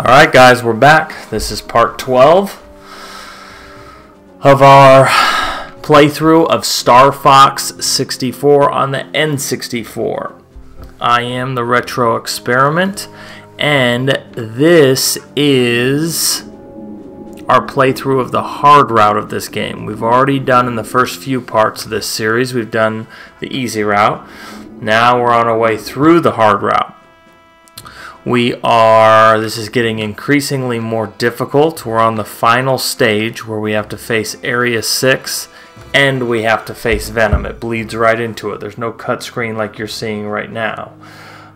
Alright guys, we're back. This is part 12 of our playthrough of Star Fox 64 on the N64. I am the Retro Experiment, and this is our playthrough of the hard route of this game. We've already done in the first few parts of this series, we've done the easy route. Now we're on our way through the hard route. This is getting increasingly more difficult. We're on the final stage where we have to face Area 6 and we have to face Venom. It bleeds right into it. There's no cut screen like you're seeing right now.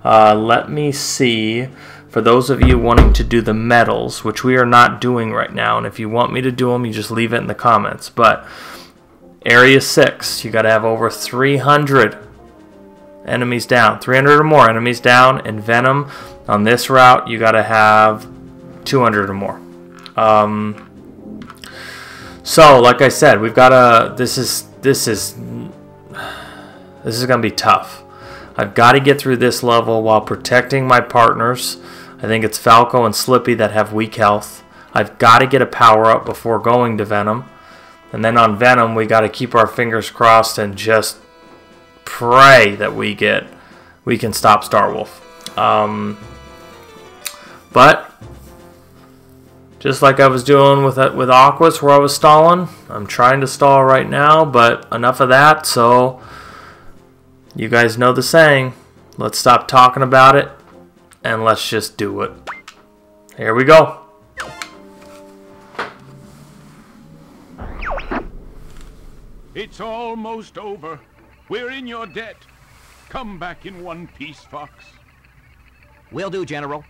Let me see, for those of you wanting to do the medals, which we are not doing right now, and if you want me to do them, you just leave it in the comments, but Area 6, you gotta have over 300 enemies down, 300 or more enemies down, and Venom on this route you gotta have 200 or more. So like I said, we've gotta, this is gonna be tough. I've got to get through this level while protecting my partners. I think it's Falco and Slippy that have weak health. I've got to get a power-up before going to Venom. And then on Venom, we got to keep our fingers crossed and just pray that we can stop Star Wolf. But just like I was doing with Aquas where I was stalling, I'm trying to stall right now, but enough of that, so you guys know the saying, let's stop talking about it and let's just do it. Here we go. It's almost over. We're in your debt. Come back in one piece, Fox. Will do, General.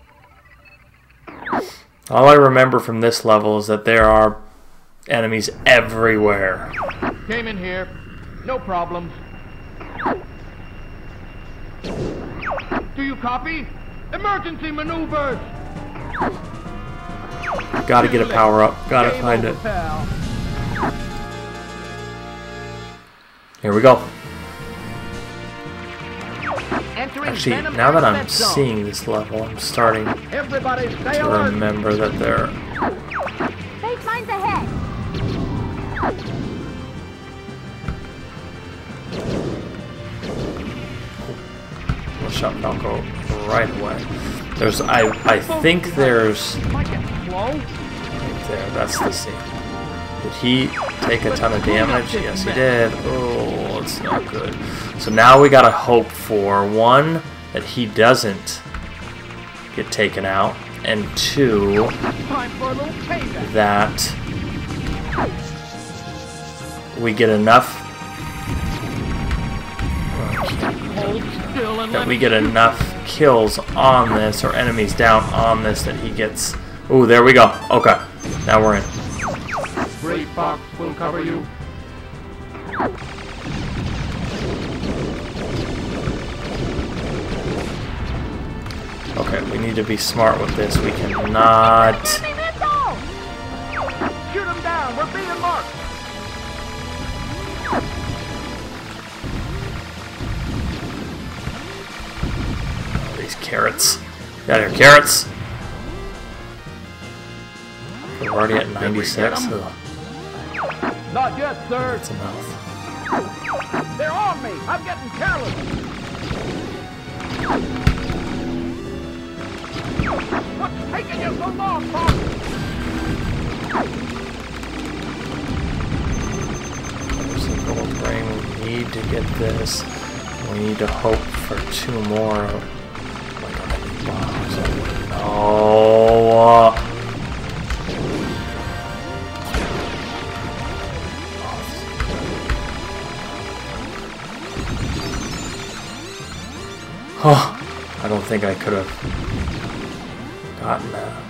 All I remember from this level is that there are enemies everywhere. Came in here. No problems. Do you copy? Emergency maneuvers! Gotta get a power up. Gotta find it. Here we go. Actually, now that I'm seeing this level, I'm starting to remember that there are baseline's ahead. Shot Falco right away. There's, I think there's, right there, that's the scene. Did he take a ton of damage? Yes, he did. Oh, it's not good. So now we gotta hope for, one, that he doesn't get taken out, and two, that we get enough kills on this, or enemies down on this, that he gets. Ooh, there we go. Okay, now we're in. Great Fox will cover you. Okay, we need to be smart with this. We cannot. Shoot him down. We're being marked. Carrots. Got here, carrots! We're already at 96. Not yet, sir. That's enough. They're on me! I'm getting careless! What's taking you so long, Fox? Every single frame, we need to get this. We need to hope for two more. Oh, oh, I don't think I could have gotten that.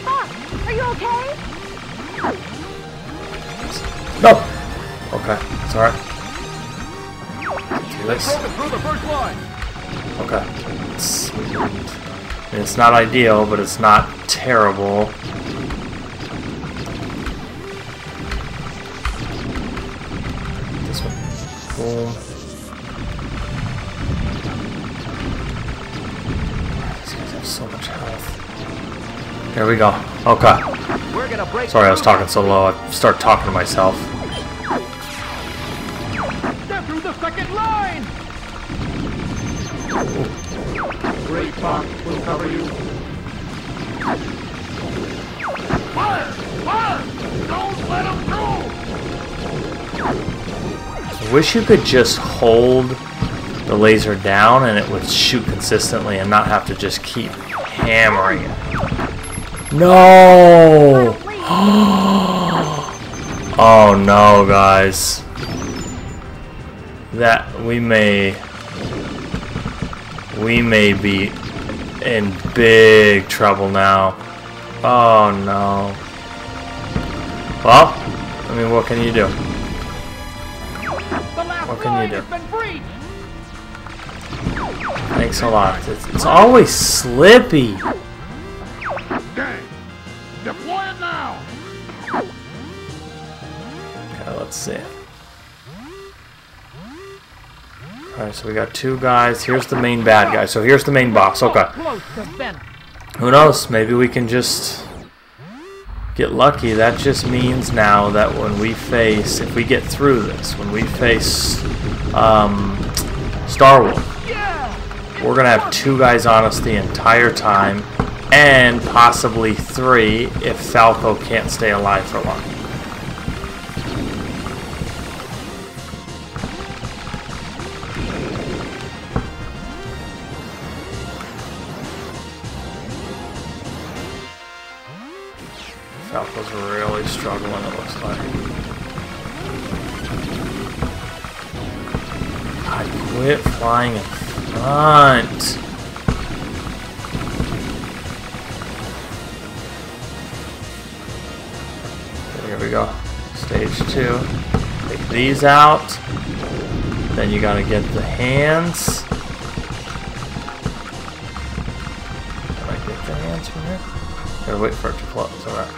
Fox, are you okay? No! Okay, it's alright. Let's do this. Okay, let's, and it's not ideal, but it's not terrible. This one. Boom. These guys have so much health. There we go. Okay. Sorry, I was talking so low. I start talking to myself. Step through the second line. Great Fox will cover you. Fire! Fire! Don't let him through. I wish you could just hold the laser down and it would shoot consistently and not have to just keep hammering it. No! Oh no, guys. That we may be in big trouble now. Oh no. Well, I mean, what can you do? What can you do? Thanks a lot. It's always Slippy. Let's see. Alright, so we got two guys. Here's the main bad guy. So here's the main boss. Okay. Who knows? Maybe we can just get lucky. That just means now that when we face, if we get through this, when we face Star Wolf, we're going to have two guys on us the entire time, and possibly three if Falco can't stay alive for long. Falco's really struggling, it looks like. I quit flying in front. Here we go. Stage 2. Take these out. Then you gotta get the hands. Can I get the hands from here? Gotta wait for it to close, alright.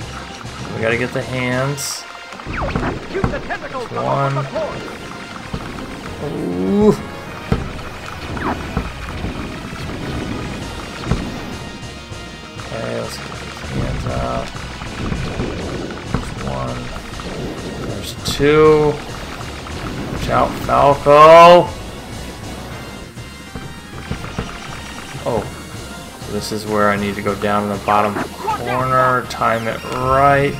We gotta get the hands. One. Ooh. Okay, let's get the hands out. One. There's two. Watch out, Falco. Oh. So this is where I need to go down in the bottom corner, time it right.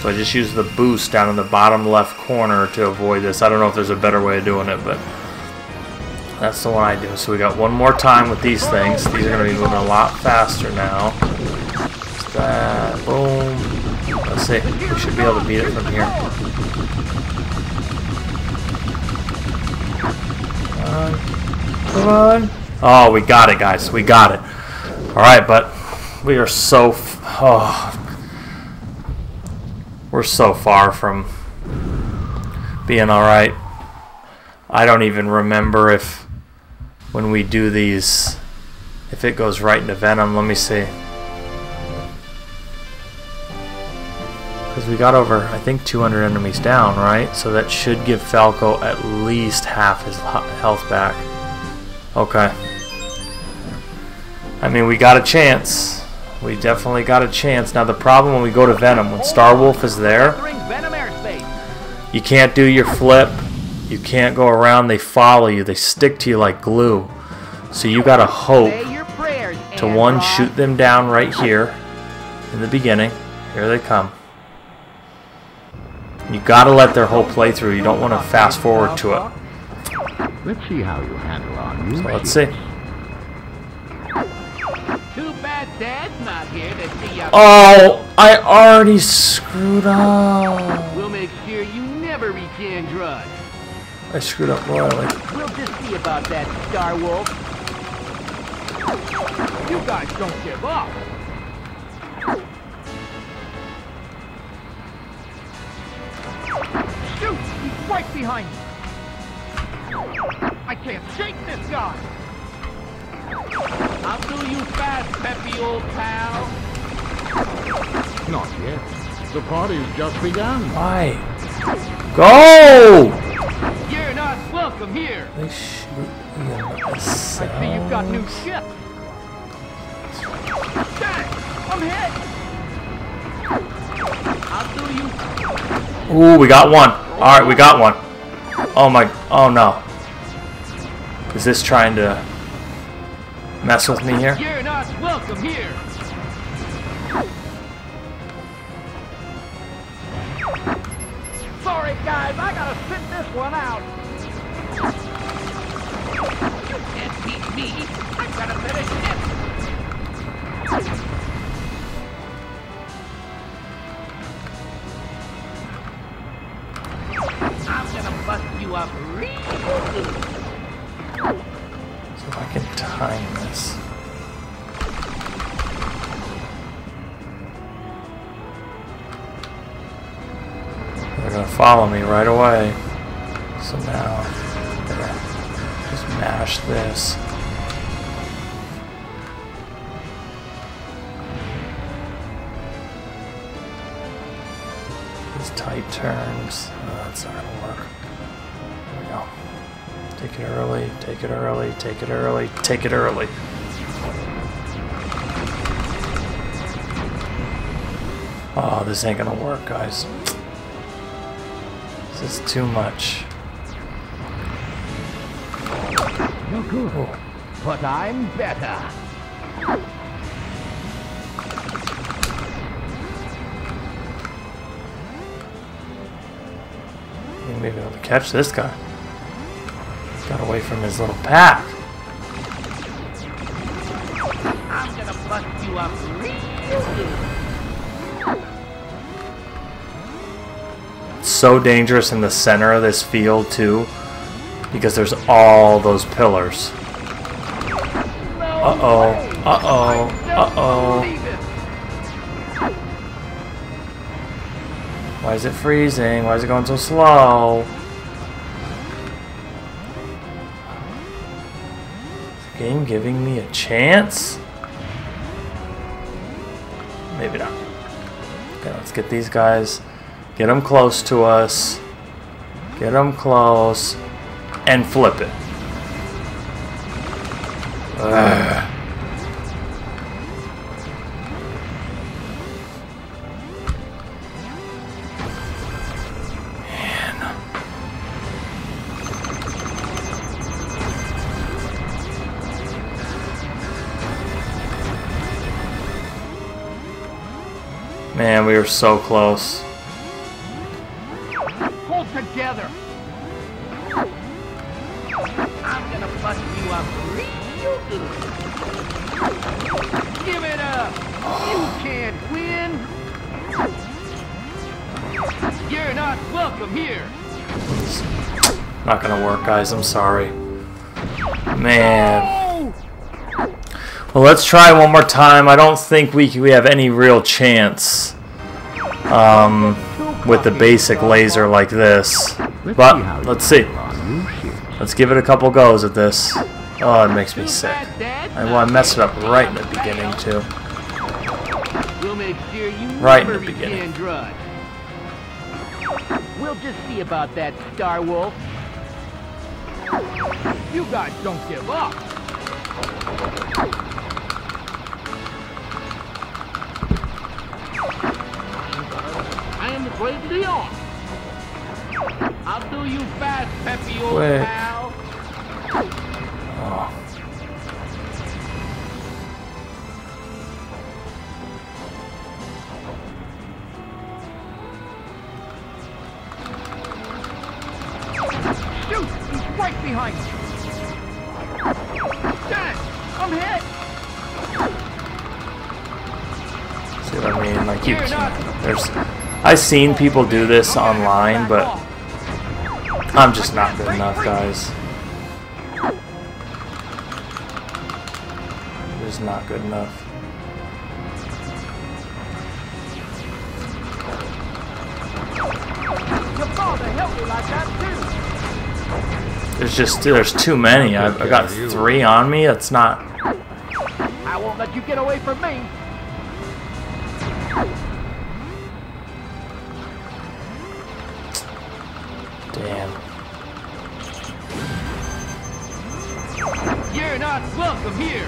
So I just use the boost down in the bottom left corner to avoid this. I don't know if there's a better way of doing it, but that's the one I do. So we got one more time with these things. These are going to be moving a lot faster now. Just that. Boom. Let's see. We should be able to beat it from here. Come on. Oh, we got it, guys. We got it. All right, but we are so... we're so far from being all right. I don't even remember if when we do these, if it goes right into Venom. Let me see. Because we got over, I think, 200 enemies down, right? So that should give Falco at least half his health back. Okay. I mean, we got a chance. We definitely got a chance. Now the problem when we go to Venom, when Star Wolf is there, you can't do your flip, you can't go around, they follow you, they stick to you like glue. So you gotta hope to one, shoot them down right here in the beginning. Here they come. You gotta let their whole playthrough, you don't want to fast forward to it. Let's see how you handle on. So let's see. Dad's not here to see you. Oh, I already screwed up. We'll make sure you never reach Andross. I screwed up royally. We'll just see about that, Star Wolf. You guys don't give up. Shoot! He's right behind me. I can't shake this guy. I'll do you fast, peppy old pal. Not yet. The party's just begun. Why? Go! You're not slow. Welcome here. They shoot them aside. I see you've got new ship. Attack! I'm hit. I'll do you. Ooh, we got one. All right, we got one. Oh my! Oh no! Is this trying to mess with me here? You're not welcome here. Sorry, guys, I gotta spit this one out. You can't beat me. I got a better ship. I'm gonna bust you up real good. So I can time this. Gonna follow me right away. So now just mash this. These tight turns. That's not gonna work. There we go. Take it early, take it early, take it early, take it early. Oh, this ain't gonna work, guys. This is too much. No good. Oh. But I'm better. You may be able to catch this guy. He's got away from his little pack. I'm gonna bust you up real good. So dangerous in the center of this field too, because there's all those pillars. Uh-oh, uh-oh, uh-oh. Why is it freezing? Why is it going so slow? Is the game giving me a chance? Maybe not. Okay, let's get these guys. Get them close to us. Get them close. And flip it. Ugh. Man. Man, we were so close. Together. I'm gonna bust you up real good. Give it up. You can't win. You're not welcome here. It's not gonna work, guys. I'm sorry. Man. Well, let's try one more time. I don't think we have any real chance. With the basic laser like this. But, let's see. Let's give it a couple goes at this. Oh, it makes me sick. Well, I messed it up right in the beginning, too. Right in the beginning. We'll just see about that, Star Wolf. You guys don't give up. Leon. I'll do you fast, Peppy, old pal. Shoot! He's right behind you. Dad, I'm hit. See what I mean? Like you can't. There's. I've seen people do this online, but I'm just not good enough, guys. I'm just not good enough. There's too many. I got 3 on me. That's not. I won't let you get away from me. You're not welcome here.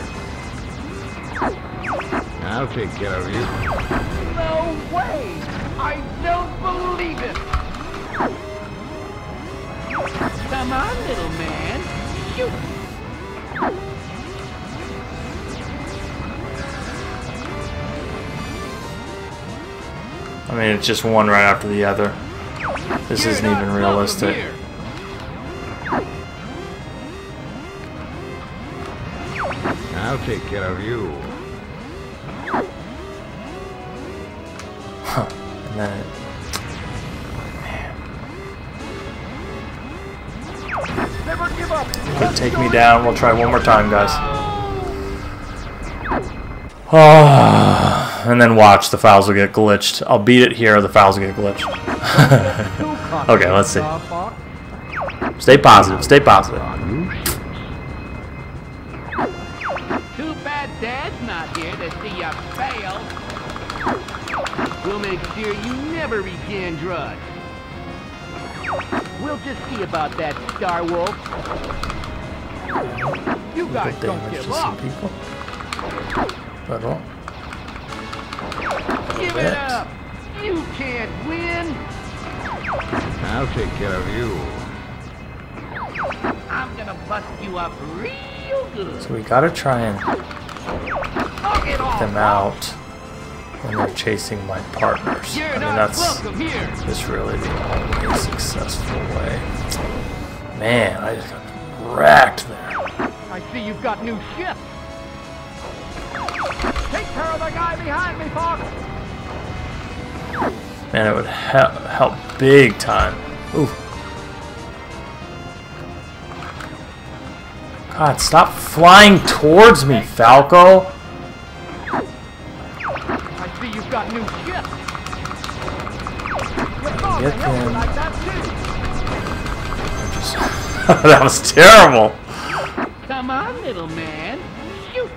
I'll take care of you. No way! I don't believe it! Come on, little man. Shoot! I mean, it's just one right after the other. This isn't even realistic. I'll take care of you. Huh. And then it... Man. Never give up. But take me down. We'll try one more time, guys. Oh, and then watch. The files will get glitched. I'll beat it here or the files will get glitched. Okay, let's see. Stay positive. Stay positive. We'll make sure you never reach Andross. We'll just see about that, Star Wolf. You guys don't give up. Give it up. You can't win. I'll take care of you. I'm gonna bust you up real good. So we gotta try and get them out. And they're chasing my partners. I mean, that's just really the only successful way. Man, I just got wrecked there. I see you've got new ships. Take care of the guy behind me, Fox. Man, it would help big time. Ooh. God, stop flying towards me, Falco. Get them. That was terrible. Come on, little man. Shoot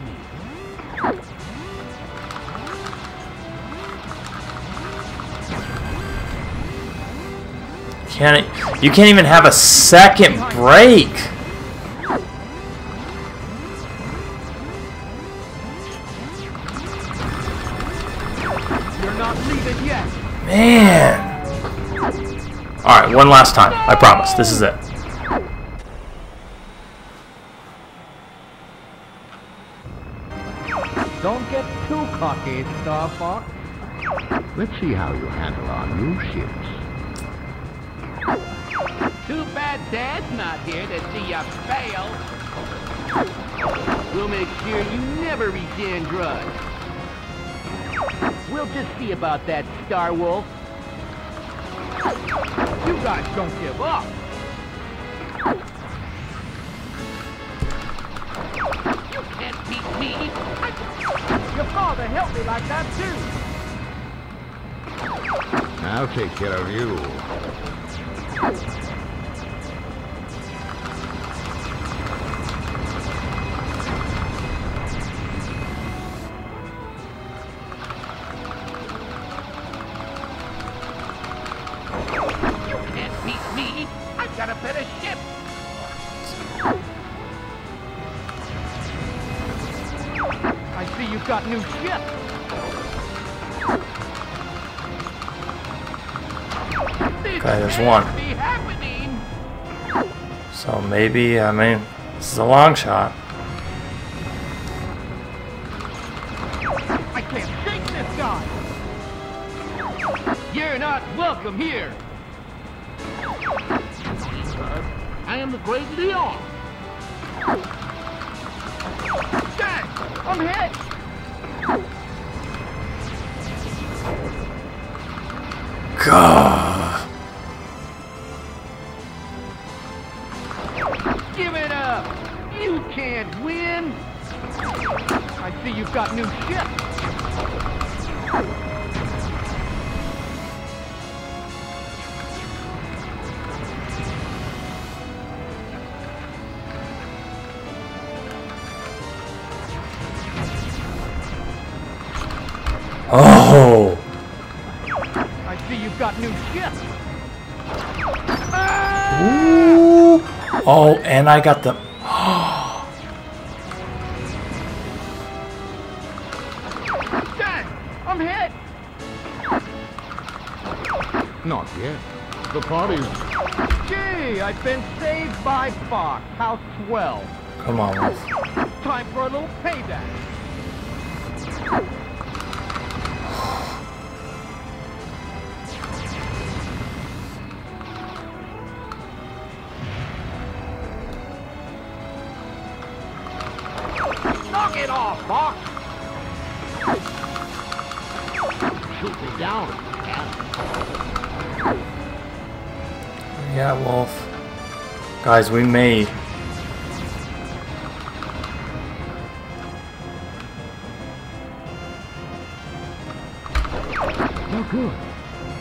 me. You can't even have a second break. You're not leaving yet. Man. Alright, one last time. I promise. This is it. Don't get too cocky, Star Fox. Let's see how you handle our new ships. Too bad Dad's not here to see you fail. We'll make sure you never reach Andross. We'll just see about that, Star Wolf. You guys don't give up. You can't beat me. Your father helped me like that too. I'll take care of you. One. So maybe, I mean, this is a long shot. I can't shake this guy. You're not welcome here. I am the Great Leon. Dad, I'm hit. Oh! I see you've got new ships. Ooh! Oh, and I got the. Not yet. The party's... Gee, I've been saved by Fox. How swell. Come on, Wolf. Time for a little payback. Knock it off, Fox! Shoot me down, man. Yeah, Wolf. Guys, we made... Good,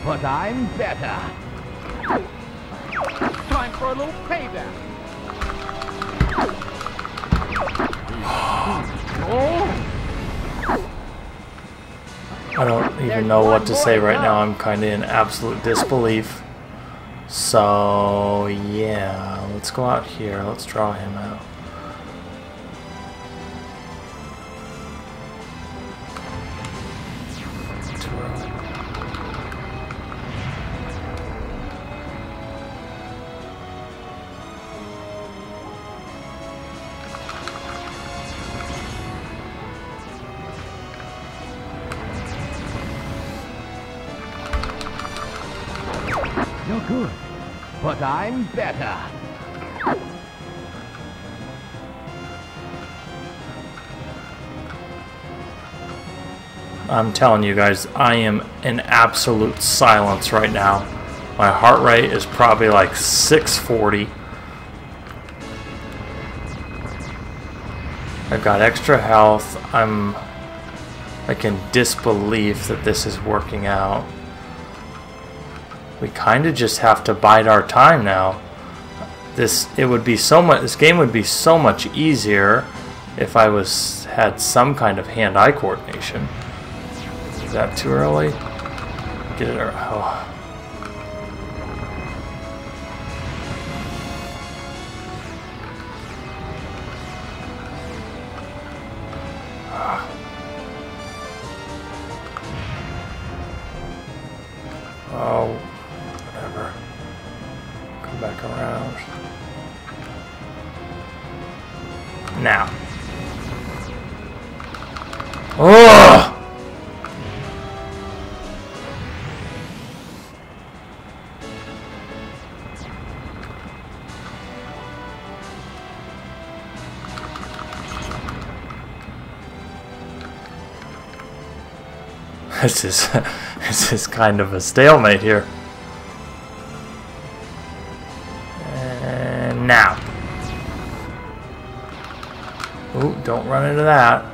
but I'm better. Time for a little payback. I don't even know what to say right now. I'm kind of in absolute disbelief. So, yeah, let's go out here. Let's draw him out. Good, but I'm better. I'm telling you guys, I am in absolute silence right now. My heart rate is probably like 640. I've got extra health. I'm like in disbelief that this is working out. We kind of just have to bide our time now. This game would be so much easier if I had some kind of hand-eye coordination. Is that too early? Get it around. Oh. This is kind of a stalemate here. And now. Ooh, don't run into that.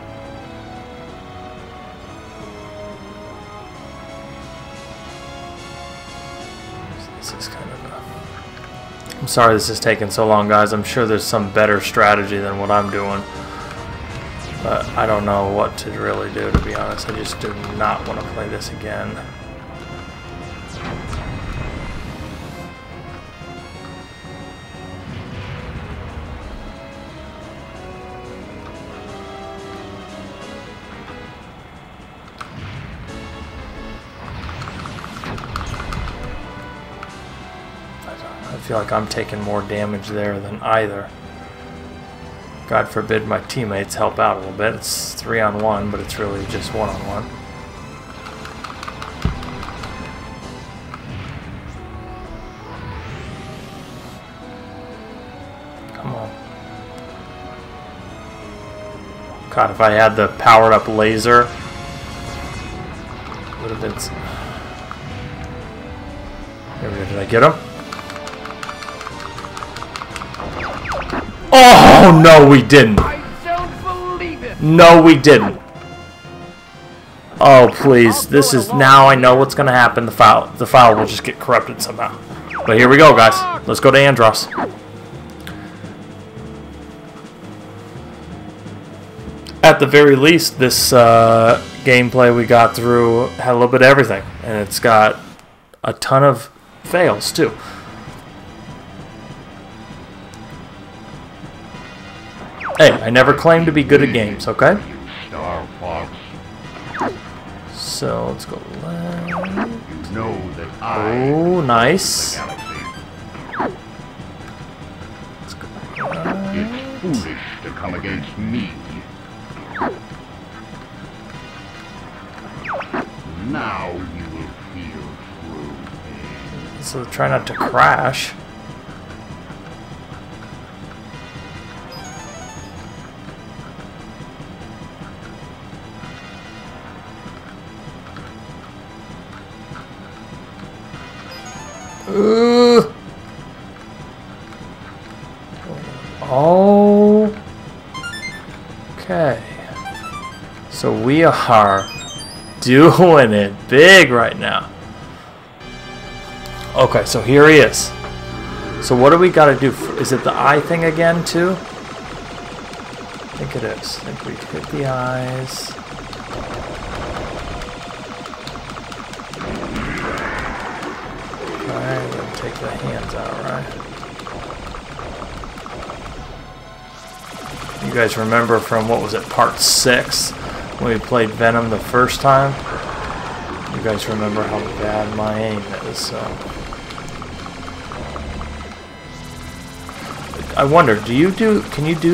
This is kind of a... I'm sorry this is taking so long, guys. I'm sure there's some better strategy than what I'm doing. But I don't know what to really do, to be honest. I just do not want to play this again. I feel like I'm taking more damage there than either. God forbid my teammates help out a little bit. It's 3-on-1, but it's really just 1-on-1. Come on. God, if I had the powered up laser, would have been... There we go, did I get him? Oh, no, we didn't. I don't believe it. No, we didn't. Oh, please. This is... Now I know what's going to happen. The file will just get corrupted somehow. But here we go, guys. Let's go to Andross. At the very least, this gameplay we got through had a little bit of everything. And it's got a ton of fails, too. Hey, I never claimed to be good at games, okay? Star Fox. So, let's go left. You know that Oh, nice. It's foolish to come against me. Now you will feel through. So try not to crash. Oh. Okay. So we are doing it big right now. Okay, so here he is. So what do we gotta do? Is it the eye thing again too? I think it is. I think we hit the eyes. Alright, we're gonna take the hands out, right? You guys remember from, what was it, part 6? When we played Venom the first time, you guys remember how bad my aim is, so. I wonder, can you do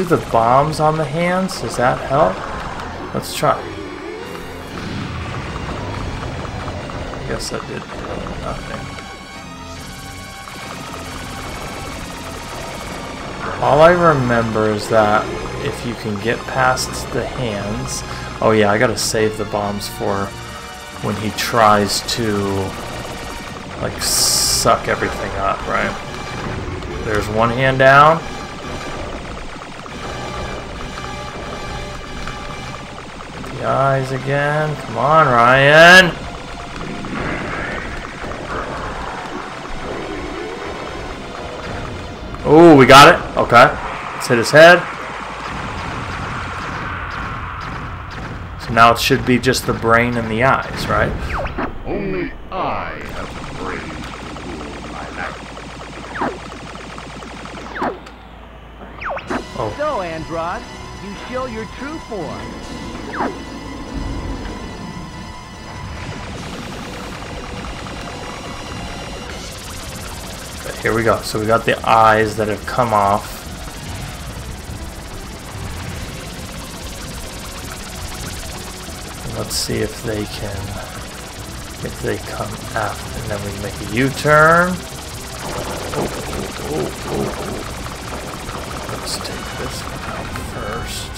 the bombs on the hands? Does that help? Let's try. I guess that did really nothing. All I remember is that if you can get past the hands. Oh yeah, I gotta save the bombs for when he tries to, like, suck everything up, right? There's one hand down. The eyes again. Come on, Ryan! Oh, we got it. Okay. Let's hit his head. Now it should be just the brain and the eyes, right? Only I have the brain to rule my life. Oh. So, Andross, you show your true form. Okay, here we go. So we got the eyes that have come off. Let's see if they can, if they come after, and then we make a U-turn. Let's take this one out first.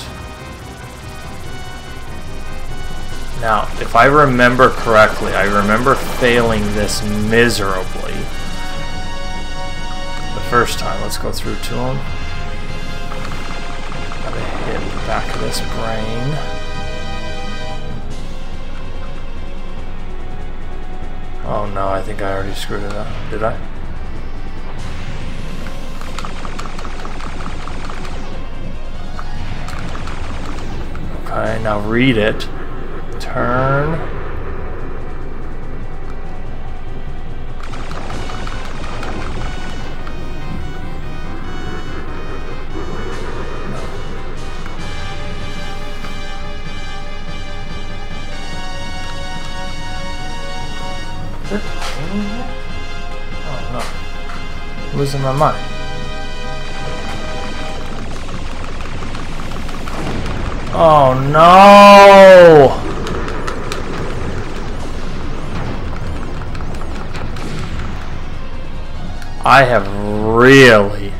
Now, if I remember correctly, I remember failing this miserably the first time. Let's go through to him. Gotta hit the back of this brain. Oh no, I think I already screwed it up. Did I? Okay, now read it. Turn. Oh no. I'm losing my mind. Oh no! I have really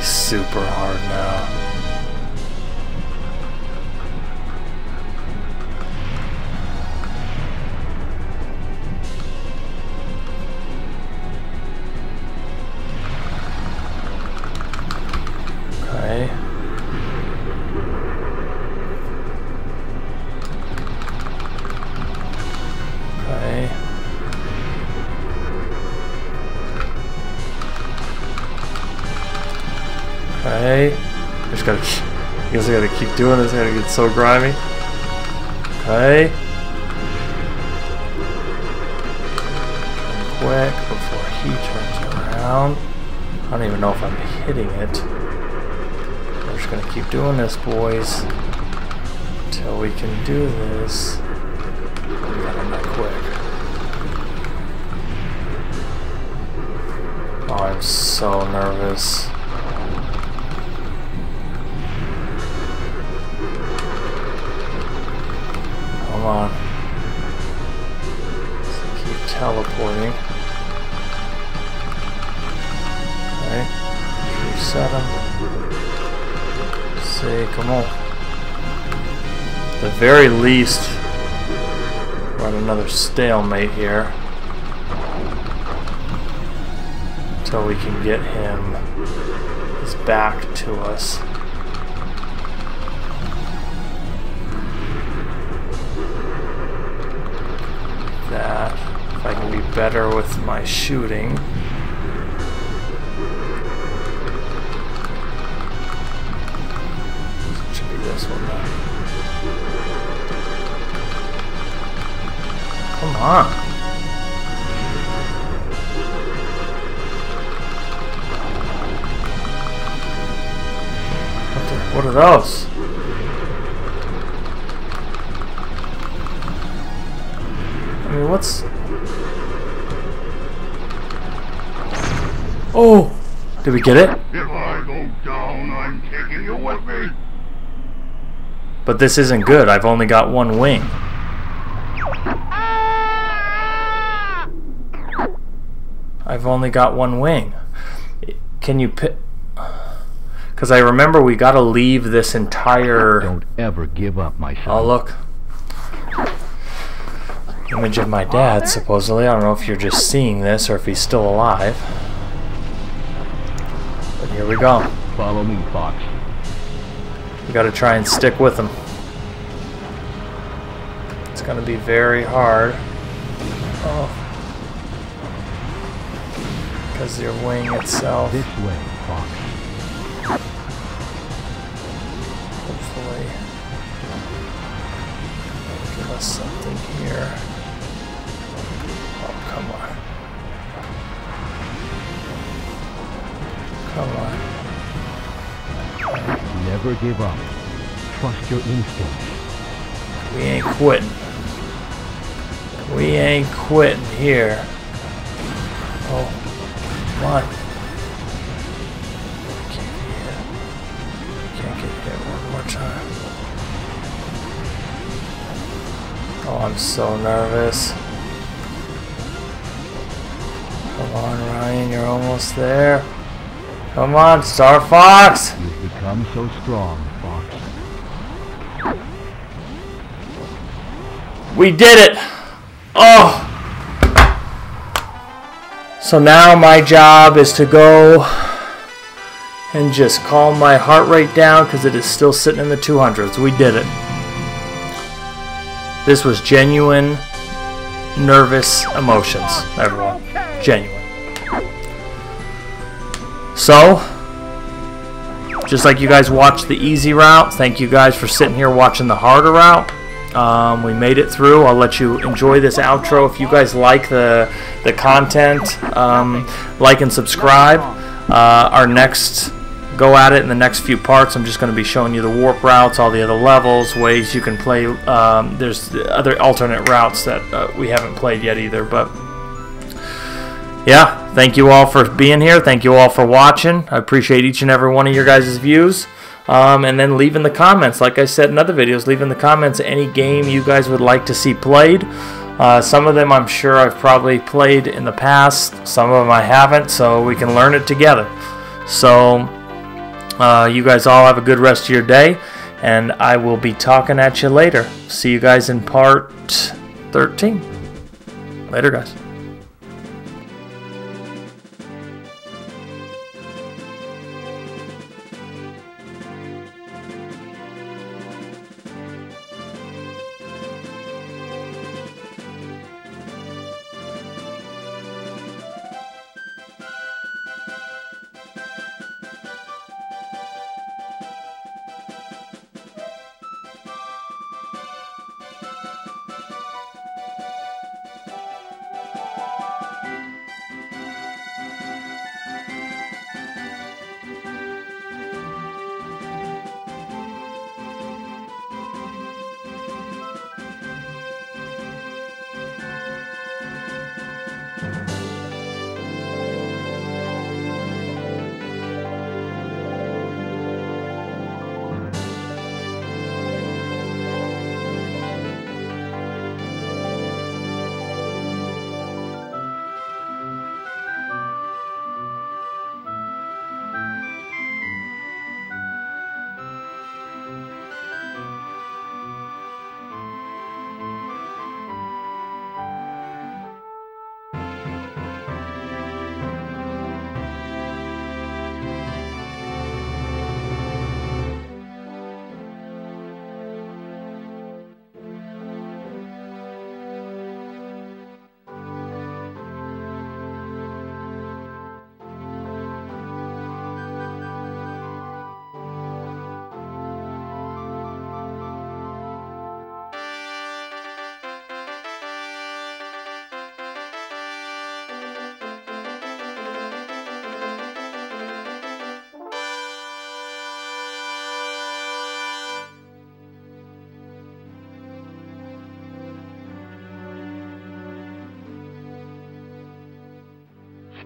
super hard now. Okay. Okay. There Just gotta, I guess I gotta keep doing this. I gotta get so grimy. Okay. Quick before he turns around. I don't even know if I'm hitting it. I'm just gonna keep doing this, boys, until we can do this. I'm not quick. Oh, I'm so nervous. Come on. Just keep teleporting. Okay. Reset him. Say, come on. At the very least, we're at another stalemate here. Until we can get him his back to us. That. If I can be better with my shooting. It should be this one now. Come on. What are those? What's... Oh! Did we get it? If I go down, I'm taking you with me. But this isn't good. I've only got one wing. I've only got one wing. Can you pick... Because I remember we gotta leave this entire... Don't ever give up, my son. Oh, look. Image of my dad, supposedly. I don't know if you're just seeing this or if he's still alive. But here we go. Follow me, Fox. We gotta try and stick with him. It's gonna be very hard. Oh. Because your wing itself. This way, Fox. Hopefully. Give us something here. Come on. Come on. Never give up. Trust your instincts. We ain't quitting. We ain't quitting here. Oh, come on. Can't get hit one more time. Oh, I'm so nervous. Come on, Ryan, you're almost there. Come on, Star Fox! You've become so strong, Fox. We did it! Oh! So now my job is to go and just calm my heart rate down because it is still sitting in the 200s. We did it. This was genuine, nervous emotions, everyone. Genuine. So, just like you guys watched the easy route, thank you guys for sitting here watching the harder route. We made it through. I'll let you enjoy this outro. If you guys like the content, like and subscribe. Our next go at it in the next few parts. I'm just going to be showing you the warp routes, all the other levels, ways you can play. There's other alternate routes that we haven't played yet either, but... Yeah, thank you all for being here. Thank you all for watching. I appreciate each and every one of your guys' views. And then leave in the comments, like I said in other videos, leave in the comments any game you guys would like to see played. Some of them I'm sure I've probably played in the past. Some of them I haven't, so we can learn it together. So you guys all have a good rest of your day, and I will be talking at you later. See you guys in part 13. Later, guys.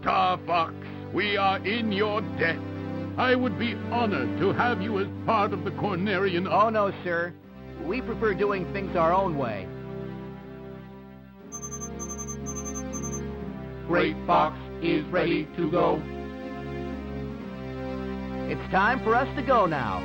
Star Fox, we are in your debt. I would be honored to have you as part of the Cornerian... Oh, no, sir. We prefer doing things our own way. Great Fox is ready to go. It's time for us to go now.